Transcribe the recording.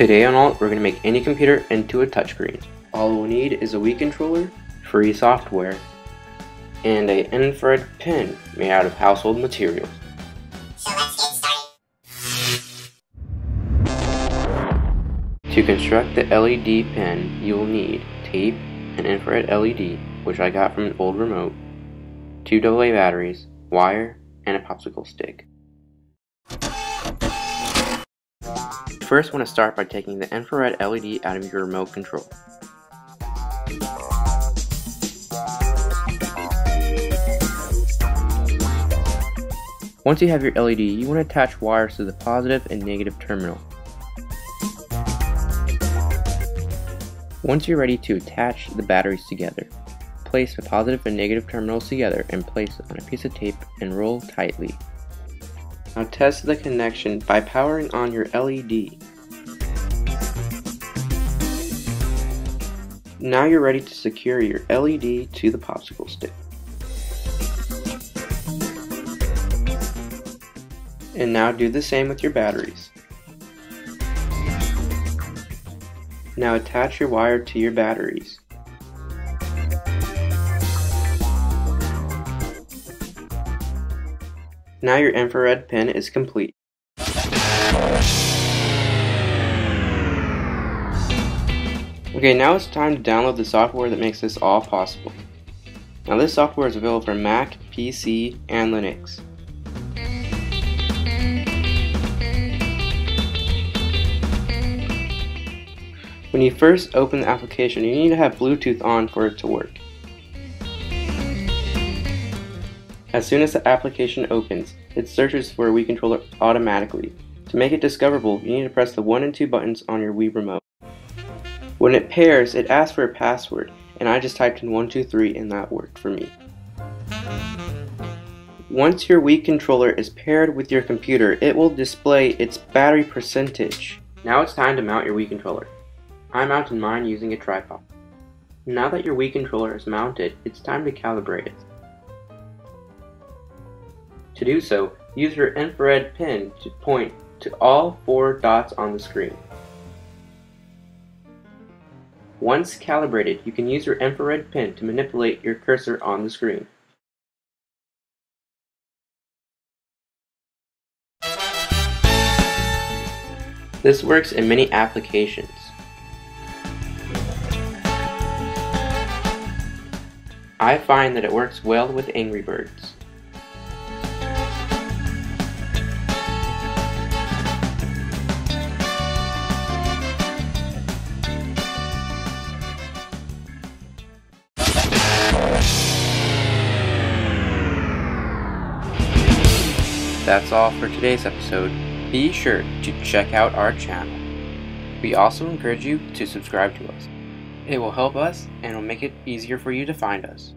Today on Alt, we're going to make any computer into a touchscreen. All we'll need is a Wii controller, free software, and an infrared pen made out of household materials. So let's get started! To construct the LED pen, you'll need tape, an infrared LED, which I got from an old remote, 2 AA batteries, wire, and a popsicle stick. First, you want to start by taking the infrared LED out of your remote control. Once you have your LED, you want to attach wires to the positive and negative terminal. Once you're ready to attach the batteries together, place the positive and negative terminals together and place it on a piece of tape and roll tightly. Now test the connection by powering on your LED. Now you're ready to secure your LED to the popsicle stick. And now do the same with your batteries. Now attach your wire to your batteries. Now your infrared pen is complete. Okay, now it's time to download the software that makes this all possible. Now this software is available for Mac, PC, and Linux. When you first open the application, you need to have Bluetooth on for it to work. As soon as the application opens, it searches for a Wii controller automatically. To make it discoverable, you need to press the 1 and 2 buttons on your Wii remote. When it pairs, it asks for a password, and I just typed in 123 and that worked for me. Once your Wii controller is paired with your computer, it will display its battery percentage. Now it's time to mount your Wii controller. I mounted mine using a tripod. Now that your Wii controller is mounted, it's time to calibrate it. To do so, use your infrared pen to point to all 4 dots on the screen. Once calibrated, you can use your infrared pen to manipulate your cursor on the screen. This works in many applications. I find that it works well with Angry Birds. That's all for today's episode. Be sure to check out our channel. We also encourage you to subscribe to us. It will help us and will make it easier for you to find us.